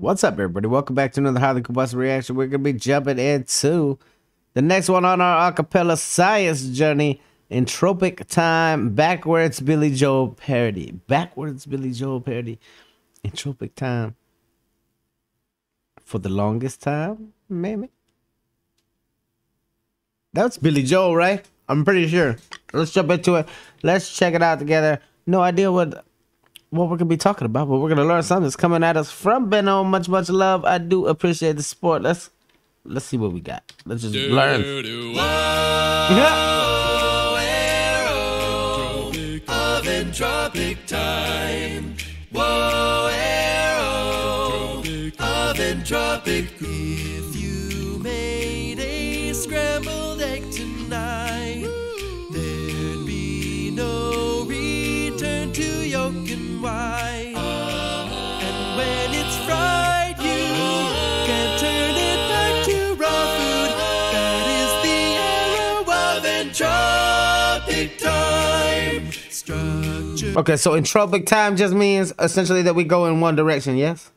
What's up, everybody? Welcome back to another Highly Combustible Reaction. We're going to be jumping into the next one on our A Capella Science journey, Entropic Time, Backwards Billy Joel Parody. Backwards Billy Joel Parody, Entropic Time. For the longest time, maybe? That's Billy Joel, right? I'm pretty sure. Let's jump into it. Let's check it out together. No idea what we're gonna be talking about, but we're gonna learn something that's coming at us from Benno. Much love. I do appreciate the support. Let's see what we got. Let's just learn. Whoa, arrow of entropic time. Whoa, arrow of entropic. If you made a scrambled egg tonight, there'd be no return to yolk and why? And when it's fried, you can turn it back to raw food. That is the arrow of entropic time. Structure. Okay, so entropic time just means essentially that we go in one direction, yes?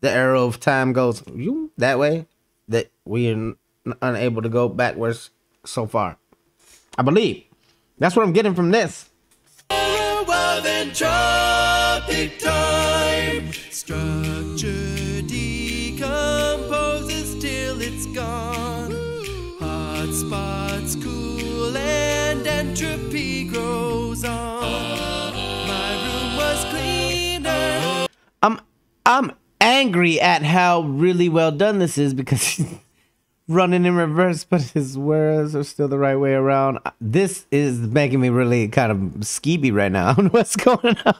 The arrow of time goes that way, that we are unable to go backwards so far. I believe. That's what I'm getting from this. Entropic time. Structure decomposes till it's gone. Hot spots cool and entropy grows on. My room was cleaner. I'm angry at how really well done this is, because he's running in reverse, but his words are still the right way around. This is making me really kind of skeevy right now. I don't know what's going on.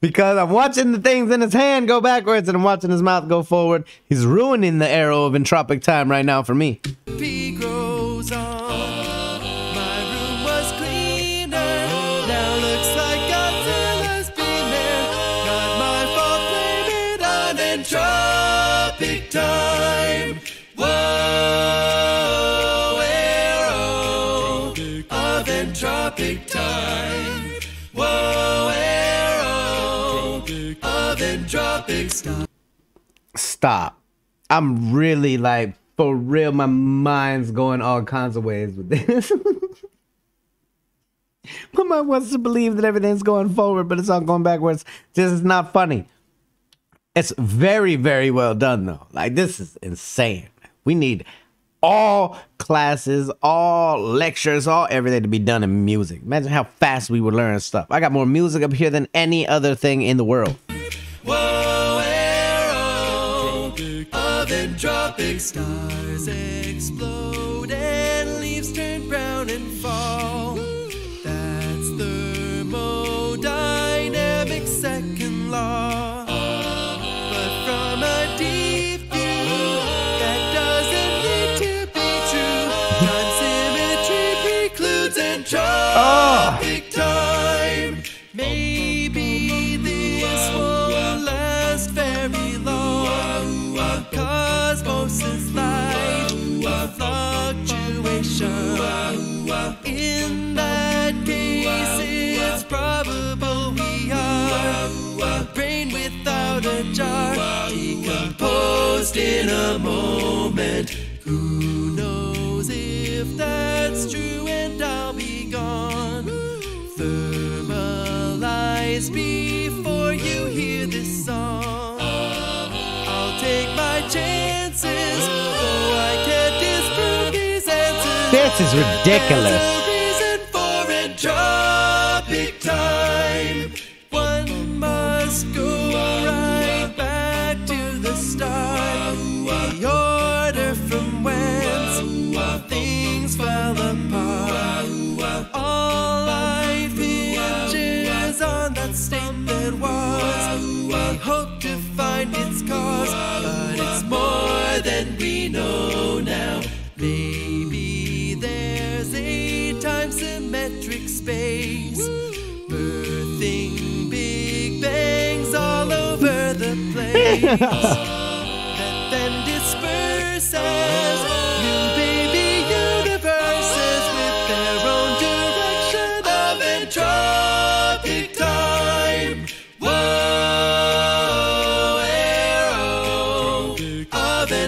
Because I'm watching the things in his hand go backwards and I'm watching his mouth go forward. He's ruining the arrow of entropic time right now for me. P grows on. My room was cleaner. Now looks like Godzilla has been there. Not my fault, blame it on entropic time. Entropic time. Whoa, arrow of entropic. Stop. I'm really, like, for real, my mind's going all kinds of ways with this. My mind wants to believe that everything's going forward, but it's all going backwards. This is not funny. It's very, very well done, though. Like, this is insane. We need all classes, all lectures, all everything to be done in music. Imagine how fast we would learn stuff. I got more music up here than any other thing in the world. Whoa, arrow of entropic. Stars explode and leaves turn brown and fall. That's thermodynamic second law. Entropic time. Maybe this won't last very long. Cosmos' light, a fluctuation. In that case, it's probable we are a brain without a jar, decomposed in a moment. Who knows if that's true? And I'll be gone. Thermalize before you hear this song. I'll take my chances, though I can't disprove these answers. This is ridiculous. There's a reason for entropic time. One must go right back to the start. The order from whence things fell apart. All life hinges on that state that was. We hope to find its cause, but it's more than we know now. Maybe there's a time-symmetric space, birthing big bangs all over the place, that then disperses. Entropic time. Whoa.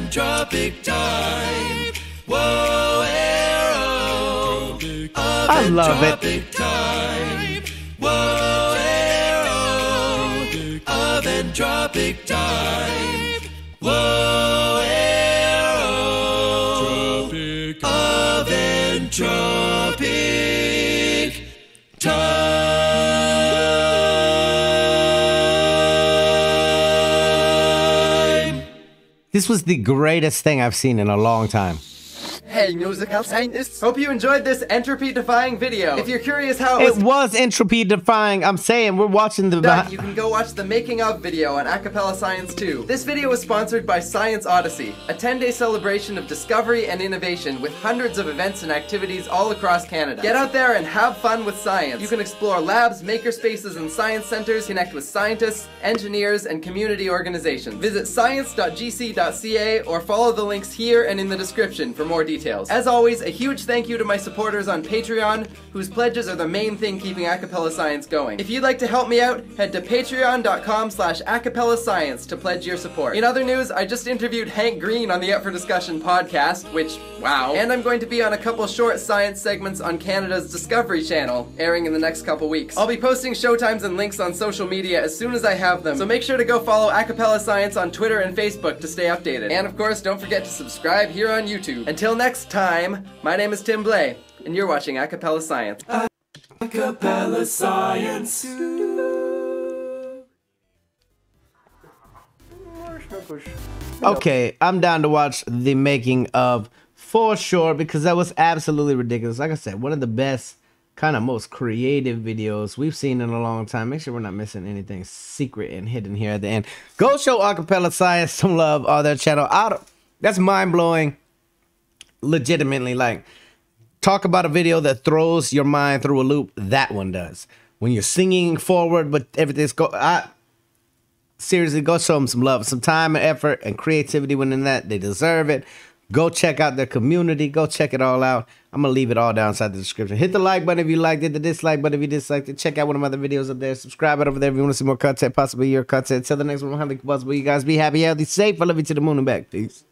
Entropic Time. Whoa, arrow. I love it. Time. Whoa, arrow. Of Entropic Time. Whoa, arrow. Of Entropic Time. This was the greatest thing I've seen in a long time. Hey, musical scientists! Hope you enjoyed this entropy-defying video. If you're curious how it was entropy-defying, I'm saying we're watching the... You can go watch the making of video on A Capella Science 2. This video was sponsored by Science Odyssey, a 10-day celebration of discovery and innovation with hundreds of events and activities all across Canada. Get out there and have fun with science. You can explore labs, makerspaces, and science centers, connect with scientists, engineers, and community organizations. Visit science.gc.ca or follow the links here and in the description for more details. As always, a huge thank you to my supporters on Patreon, whose pledges are the main thing keeping A Capella Science going. If you'd like to help me out, head to patreon.com/acapellascience to pledge your support. In other news, I just interviewed Hank Green on the Up for Discussion podcast, which, wow. And I'm going to be on a couple short science segments on Canada's Discovery Channel, airing in the next couple weeks. I'll be posting showtimes and links on social media as soon as I have them, so make sure to go follow A Capella Science on Twitter and Facebook to stay updated. And of course, don't forget to subscribe here on YouTube. Until next time, my name is Tim Blay, and you're watching A Capella Science. A Capella Science. Okay, I'm down to watch the making of for sure, because that was absolutely ridiculous. Like I said, one of the best, kind of most creative videos we've seen in a long time. Make sure we're not missing anything secret and hidden here at the end. Go show A Capella Science some love on their channel. That's mind-blowing. Legitimately, like, talk about a video that throws your mind through a loop. That one does. When you're singing forward, but everything's seriously, go show them some love, some time and effort and creativity when in that. They deserve it. Go check out their community. Go check it all out. I'm going to leave it all down inside the description. Hit the like button if you liked it, the dislike button if you disliked it. Check out one of my other videos up there. Subscribe right over there if you want to see more content, possibly your content. Till the next one, Highly Combustible. You guys be happy, healthy, safe. I love you to the moon and back. Peace.